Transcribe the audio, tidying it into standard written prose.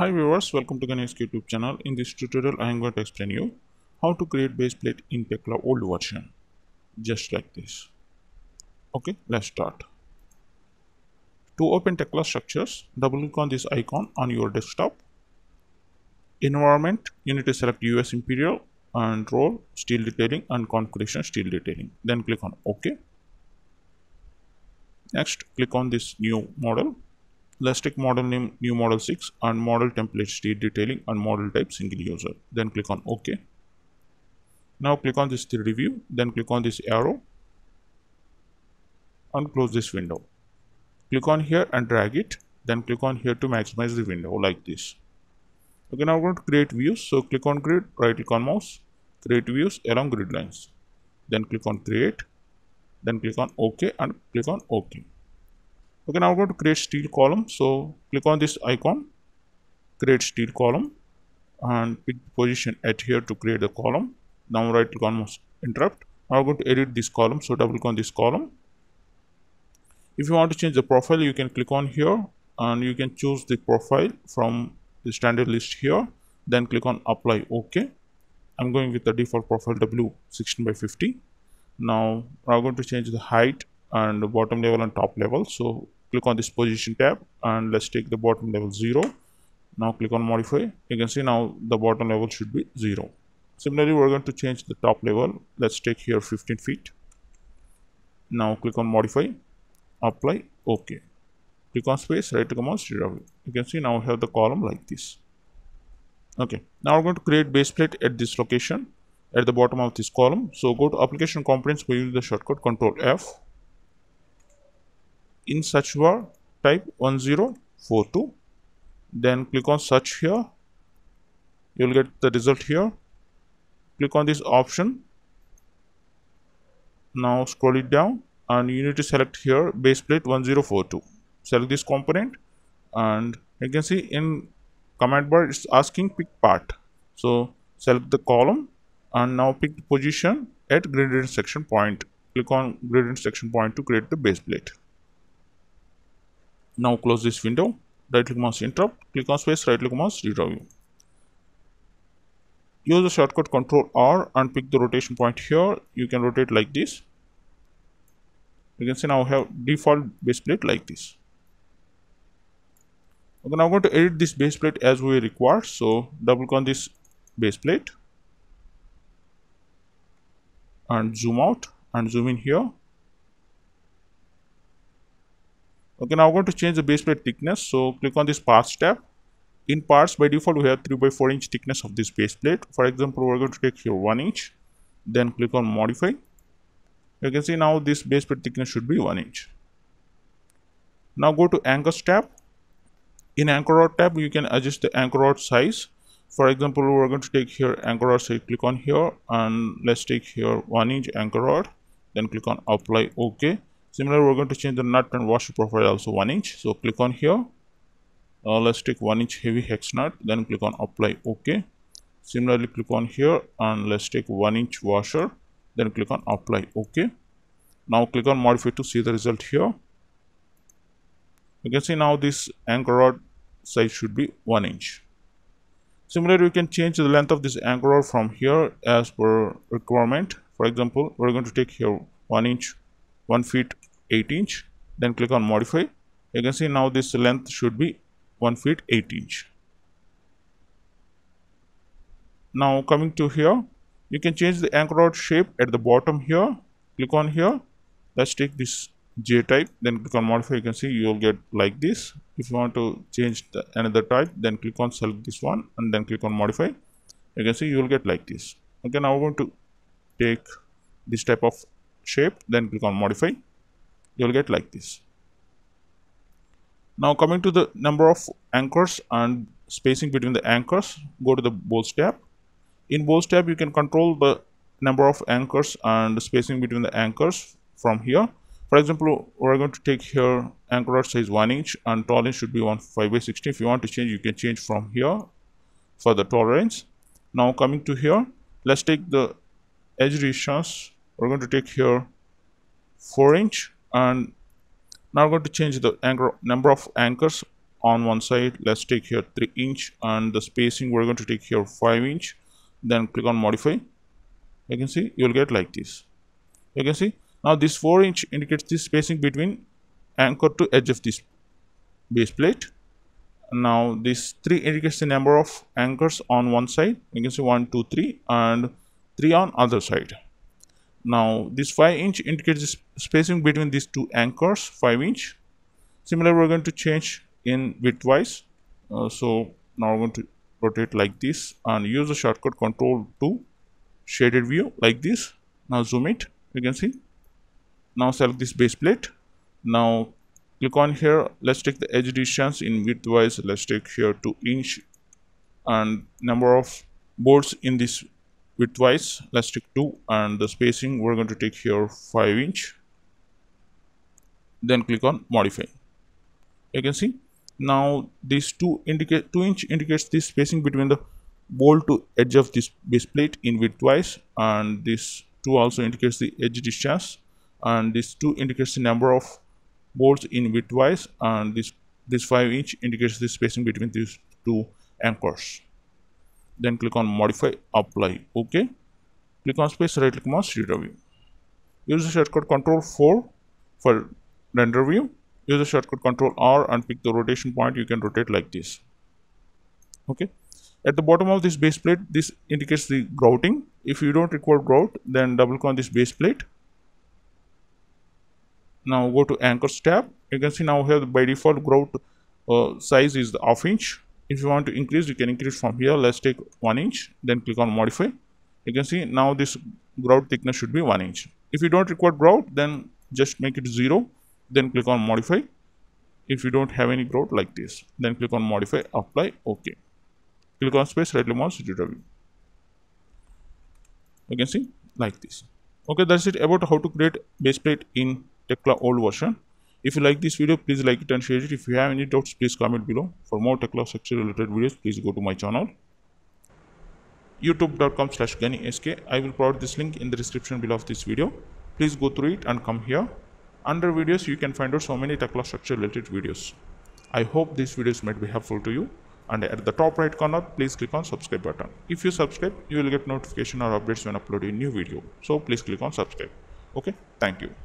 Hi viewers, welcome to GaniSk YouTube channel. In this tutorial, I am going to explain you how to create base plate in Tekla old version, just like this. Okay, let's start. To open Tekla structures, double click on this icon on your desktop. Environment, you need to select US Imperial and Roll Steel Detailing and Configuration Steel Detailing. Then click on OK. Next, click on this new model. Let's take model name new model 6 and model template steel detailing and model type single user. Then click on OK. Now click on this 3D view. Then click on this arrow and close this window. Click on here and drag it. Then click on here to maximize the window like this. Okay, now we're going to create views. So click on grid, right click on mouse, create views along grid lines. Then click on create. Then click on OK and click on OK. Okay, now we're going to create steel column. So click on this icon, create steel column, and pick position at here to create the column. Now right click on mouse, interrupt. Now we're going to edit this column. So double click on this column. If you want to change the profile, you can click on here and you can choose the profile from the standard list here. Then click on apply. OK, I'm going with the default profile W 16 by 50. Now I'm going to change the height and the bottom level and top level. So click on this position tab and let's take the bottom level 0. Now click on modify. You can see now the bottom level should be 0. Similarly, we're going to change the top level. Let's take here 15 feet. Now click on modify, apply, OK. Click on space, right click on mouse, redraw. You can see now we have the column like this. Okay, now we're going to create base plate at this location at the bottom of this column. So go to application components by using the shortcut Control F. In search bar, type 1042, then click on search here. You'll get the result here. Click on this option. Now scroll it down and you need to select here base plate 1042. Select this component and you can see in command bar it's asking pick part. So select the column and now pick the position at gradient section point. Click on gradient section point to create the base plate. Now close this window, right click mouse, interrupt, click on space, right click mouse, redraw view. Use the shortcut Control R and pick the rotation point here. You can rotate like this. You can see now we have default base plate like this. Okay, now I'm going to edit this base plate as we require. So double click on this base plate and zoom out and zoom in here. Okay, now we're going to change the base plate thickness. So click on this parts tab. In parts, by default, we have 3 by 4 inch thickness of this base plate. For example, we're going to take here 1 inch. Then click on modify. You can see now this base plate thickness should be 1 inch. Now go to anchors tab. In anchor rod tab, you can adjust the anchor rod size. For example, we're going to take here anchor rod size. Click on here and let's take here 1 inch anchor rod. Then click on apply. OK. Similarly, we're going to change the nut and washer profile also 1 inch. So click on here. Let's take 1 inch heavy hex nut. Then click on apply. OK. Similarly, click on here and let's take 1 inch washer. Then click on apply. OK. Now click on modify to see the result here. You can see now this anchor rod size should be 1 inch. Similarly, you can change the length of this anchor rod from here as per requirement. For example, we're going to take here 1 feet 8 inch. Then click on modify. You can see now this length should be 1 feet 8 inch. Now coming to here, you can change the anchor rod shape at the bottom here. Click on here. Let's take this J type. Then click on modify. You can see you'll get like this. If you want to change another type, then click on select this one and then click on modify. You can see you'll get like this. Okay, now we're going to take this type of shape, then click on modify. You'll get like this. Now coming to the number of anchors and spacing between the anchors, go to the bolts tab. In bolts tab, you can control the number of anchors and the spacing between the anchors from here. For example, we're going to take here anchor rod size 1 inch and tolerance should be 5 by 16. If you want to change, you can change from here for the tolerance. Now coming to here, let's take the edge radius. We're going to take here 4 inch and now we're going to change the anchor number of anchors on one side. Let's take here 3 inch, and the spacing we're going to take here 5 inch. Then click on modify. You can see you'll get like this. You can see now this 4 inch indicates the spacing between anchor to edge of this base plate. Now this 3 indicates the number of anchors on one side. You can see 1, 2, 3 and 3 on other side. Now this 5 inch indicates the spacing between these 2 anchors, 5 inch. Similarly, we're going to change in widthwise. So now we're going to rotate like this and use the shortcut Ctrl+2, shaded view like this. Now zoom it. You can see. Now select this base plate. Now click on here. Let's take the edge distance in widthwise. Let's take here 2 inch, and number of bolts in this widthwise. Let's take 2, and the spacing we're going to take here 5 inch. Then click on modify. You can see now these 2 inch indicates the spacing between the bolt to edge of this base plate in widthwise, and this 2 also indicates the edge distance, and this 2 indicates the number of bolts in widthwise, and this 5 inch indicates the spacing between these 2 anchors. Then click on modify, apply. OK, click on space, right click mouse, render view. Use the shortcut Ctrl+4 for render view. Use the shortcut Ctrl+R and pick the rotation point. You can rotate like this. OK, at the bottom of this base plate, this indicates the grouting. If you don't require grout, then double click on this base plate. Now go to anchors tab. You can see now here by default grout size is the 1/2 inch. If you want to increase, you can increase from here. Let's take 1 inch, then click on modify. You can see now this grout thickness should be 1 inch. If you don't require grout, then just make it 0, then click on modify. If you don't have any grout, like this, then click on modify, apply. OK, click on space, right click mouse, review. You can see like this. OK, that's it about how to create base plate in Tekla old version. If you like this video, please like it and share it. If you have any doubts, please comment below. For more Tekla structure related videos, please go to my channel youtube.com/GaniSk. I will provide this link in the description below of this video. Please go through it and come here. Under videos, you can find out so many Tekla structure related videos. I hope these videos might be helpful to you. And at the top right corner, please click on subscribe button. If you subscribe, you will get notification or updates when uploading new video. So please click on subscribe. Okay, thank you.